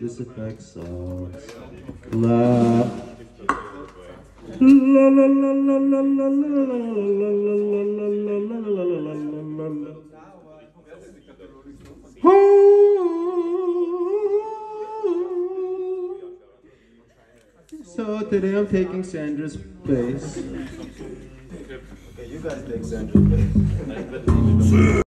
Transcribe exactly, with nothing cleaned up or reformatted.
this effect, so la la la la la la la la la la. So today I'm taking Sandra's place. Okay, you guys take Sandra's place.